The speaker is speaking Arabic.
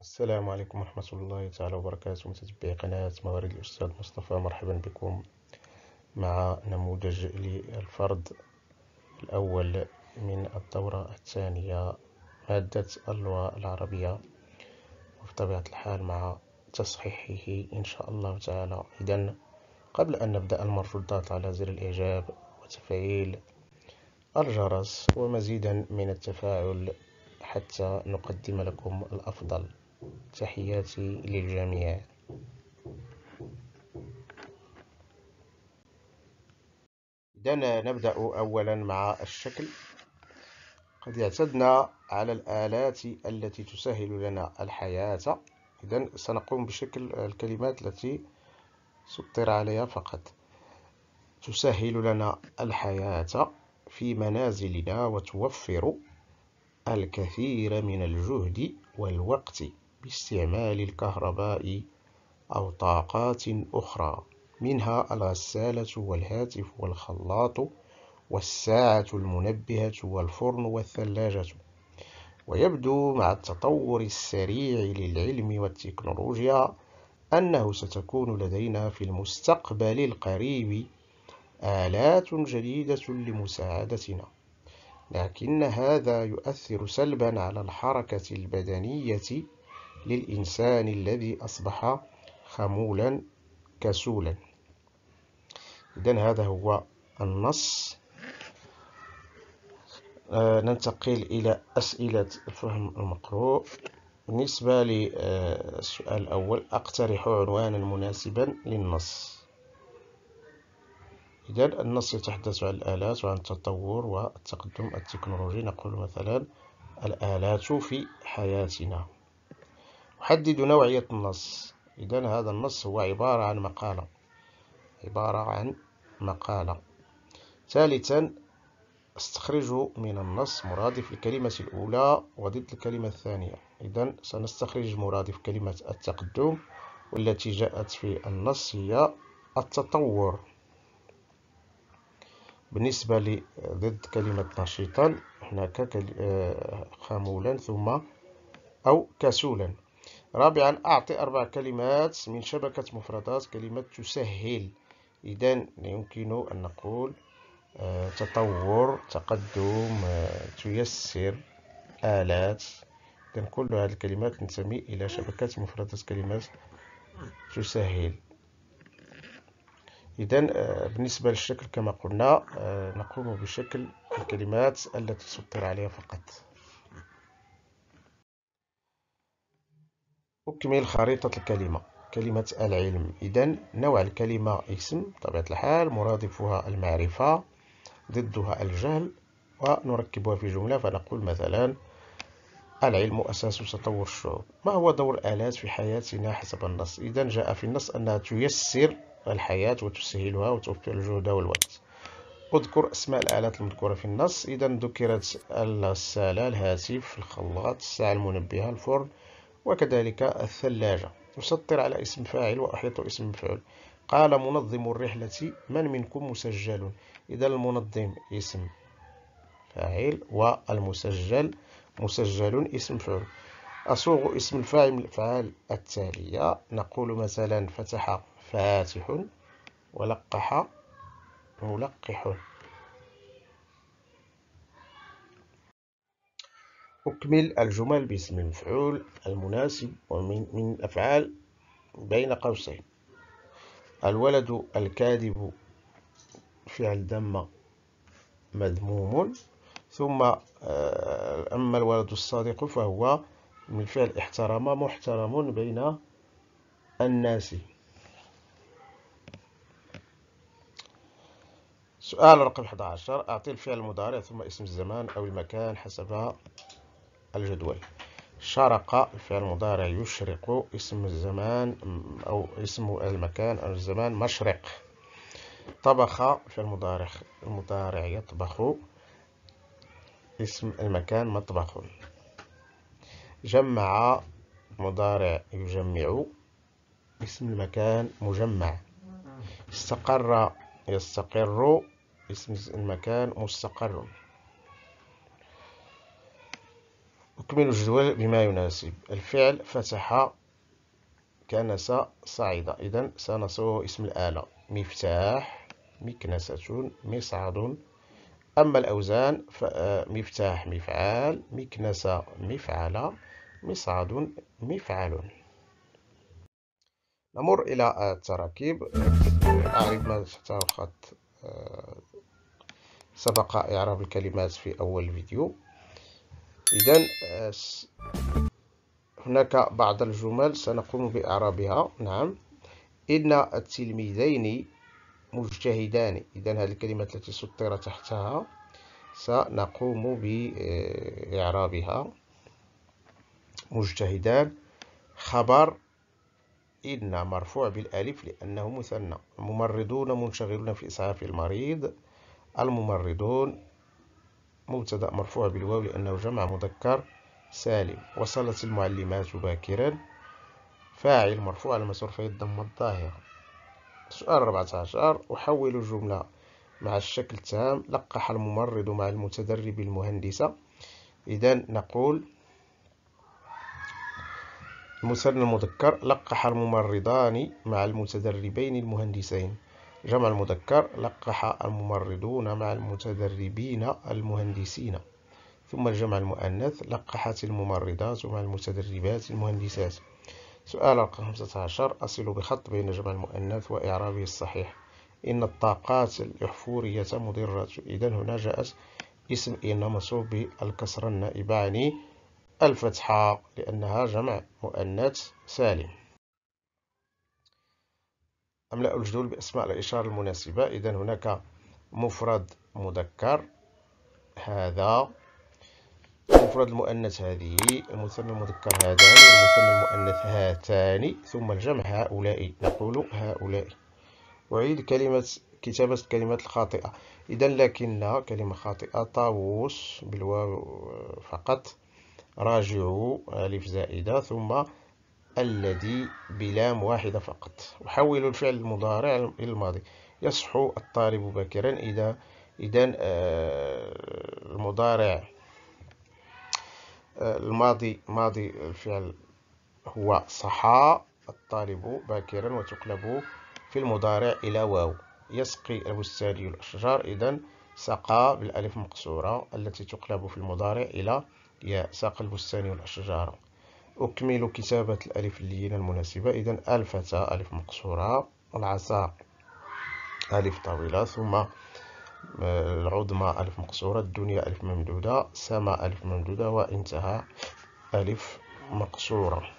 السلام عليكم ورحمة الله تعالى وبركاته. متتبعي قناة موارد الأستاذ مصطفى، مرحبا بكم مع نموذج للفرض الأول من الدورة الثانية مادة اللغة العربية، وبطبيعة الحال مع تصحيحه إن شاء الله تعالى. إذن قبل أن نبدأ المردودات على زر الإعجاب وتفعيل الجرس ومزيدا من التفاعل حتى نقدم لكم الأفضل، تحياتي للجميع. إذن نبدأ أولا مع الشكل. قد اعتدنا على الآلات التي تسهل لنا الحياة، إذن سنقوم بشكل الكلمات التي سطر عليها فقط. تسهل لنا الحياة في منازلنا وتوفر الكثير من الجهد والوقت باستعمال الكهرباء أو طاقات أخرى، منها الغسالة والهاتف والخلاط والساعة المنبهة والفرن والثلاجة. ويبدو مع التطور السريع للعلم والتكنولوجيا أنه ستكون لدينا في المستقبل القريب آلات جديدة لمساعدتنا، لكن هذا يؤثر سلبا على الحركة البدنية للإنسان الذي أصبح خمولا كسولا. إذن هذا هو النص. ننتقل إلى أسئلة فهم المقروء. بالنسبة للسؤال الأول، أقترح عنوانا مناسبا للنص. إذن النص يتحدث عن الآلات وعن التطور والتقدم التكنولوجي. نقول مثلا الآلات في حياتنا. أحدد نوعية النص. إذن هذا النص هو عبارة عن مقالة. ثالثا، استخرج من النص مرادف الكلمة الأولى وضد الكلمة الثانية. إذن سنستخرج مرادف كلمة التقدم، والتي جاءت في النص هي التطور. بالنسبة لضد كلمة نشيطا، هناك خمولا ثم أو كسولا. رابعا، أعطي 4 كلمات من شبكة مفردات كلمة تسهل. إذن يمكن أن نقول تطور، تقدم، تيسر، آلات. إذن كل هذه الكلمات تنتمي إلى شبكة مفردات كلمات تسهل. إذن بالنسبة للشكل كما قلنا نقوم بشكل الكلمات التي سطر عليها فقط. أكمل خريطة الكلمة. كلمة العلم، إذن نوع الكلمة اسم بطبيعة الحال، مرادفها المعرفة، ضدها الجهل، ونركبها في جملة. فنقول مثلا العلم أساس تطور الشعوب. ما هو دور الآلات في حياتنا حسب النص؟ إذن جاء في النص أنها تيسر الحياة وتسهلها وتوفر الجهد والوقت. أذكر أسماء الآلات المذكورة في النص. إذن ذكرت الغسالة، الهاتف، الخلاط، الساعة المنبهة، الفرن، وكذلك الثلاجة. أسطر على اسم فاعل وأحيط اسم مفعول. قال منظم الرحلة من منكم مسجل. إذا المنظم اسم فاعل والمسجل مسجل اسم مفعول. أصوغ اسم الفاعل من الأفعال التالية. نقول مثلا فتح فاتح، ولقح ملقح. أكمل الجمل باسم المفعول المناسب ومن الأفعال بين قوسين. الولد الكاذب فعل ذم مذموم، ثم أما الولد الصادق فهو من فعل احترم محترم بين الناس. سؤال رقم 11، أعطي الفعل المضارع ثم اسم الزمان أو المكان حسب الجدول. شرق الفعل المضارع يشرق، اسم الزمان أو اسم المكان أو الزمان مشرق. طبخ الفعل المضارع يطبخ، اسم المكان مطبخ. جمع المضارع يجمع، اسم المكان مجمع. استقر يستقر، اسم المكان مستقر. أكمل الجدول بما يناسب. الفعل فتح، كنس، صعد، إذن سنصبه اسم الآلة: مفتاح، مكنسة، مصعد. أما الأوزان فمفتاح مفعال، مكنسة مفعلة، مصعد مفعل. نمر إلى التراكيب. أعرب ما تحته الخط سبق إعراب الكلمات في أول الفيديو. إذن هناك بعض الجمل سنقوم بإعرابها. نعم، إن التلميذين مجتهدان، إذن هذه الكلمات التي سطر تحتها سنقوم بإعرابها. مجتهدان خبر إن مرفوع بالألف لأنه مثنى. ممرضون منشغلون في إسعاف المريض. الممرضون مبتدأ مرفوع بالواو لأنه جمع مذكر سالم. وصلت المعلمات باكرا، فاعل مرفوع على مكسور فيه الضمة الظاهرة. سؤال 14: أحول الجملة مع الشكل التام. لقح الممرض مع المتدرب المهندسة. إذن نقول المثنى المذكر: لقح الممرضان مع المتدربين المهندسين. جمع المذكر: لقح الممرضون مع المتدربين المهندسين. ثم الجمع المؤنث: لقحت الممرضات مع المتدربات المهندسات. سؤال رقم 15: أصل بخط بين جمع المؤنث وإعرابه الصحيح. إن الطاقات الإحفورية مضرة. إذن هنا جاءت اسم إن منصوب بالكسرة النائبة عن الفتحة لأنها جمع مؤنث سالم. أملأ الجدول بأسماء الإشارة المناسبة. إذن هناك مفرد مذكر هذا، مفرد المؤنث هذه، المثنى المذكر هذان، والمثنى المؤنث هاتان، ثم الجمع هؤلاء. نقول هؤلاء. أعيد كتابة كلمة الخاطئة. إذن لكن كلمة خاطئة: طاووس بالواو فقط. راجعوا ألف زائدة، ثم الذي بلام واحدة فقط. أحول الفعل المضارع إلى الماضي. يصحو الطالب باكرا. إذن المضارع الماضي، ماضي الفعل هو صحى الطالب باكرا، وتقلب في المضارع إلى واو. يسقي البستاني الأشجار. إذن سقى بالألف مقصورة التي تقلب في المضارع إلى ياء. ساق البستاني والأشجار. أكمل كتابة الألف اللينة المناسبة. إذن الفتى ألف مقصورة، والعصا ألف طويلة، ثم العظمى ألف مقصورة، الدنيا ألف ممدودة، سما ألف ممدودة، وانتهى ألف مقصورة.